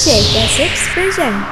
Project Assets Present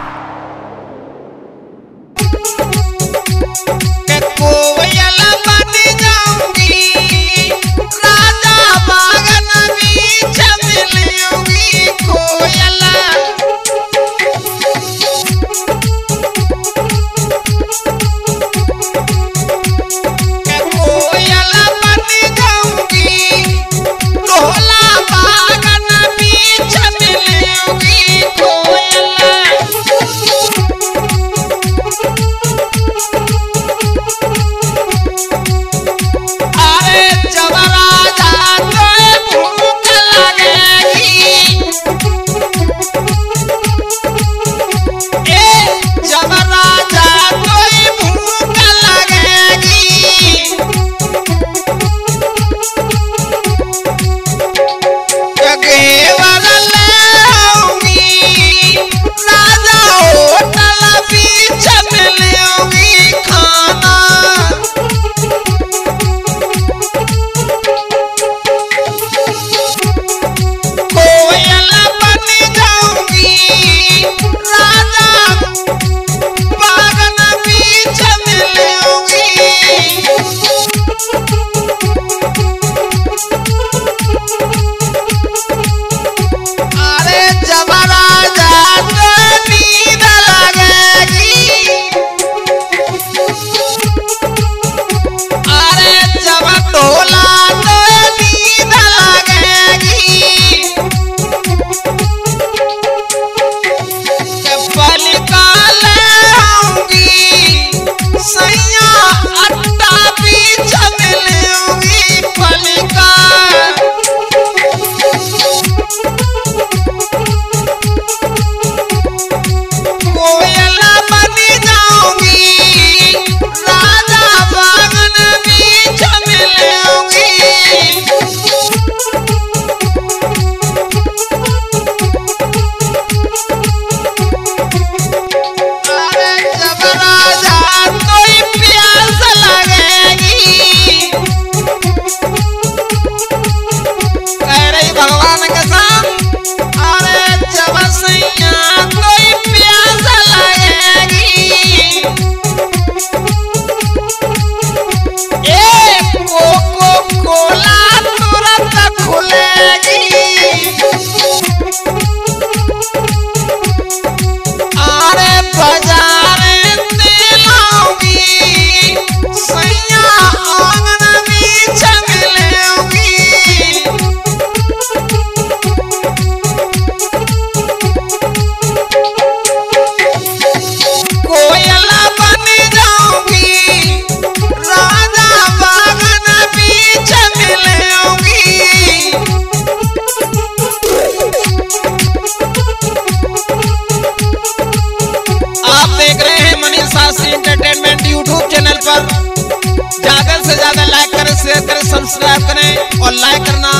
subscribe करें और like करना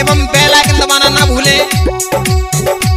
एवं बेल आइकन दबाना ना भूलें।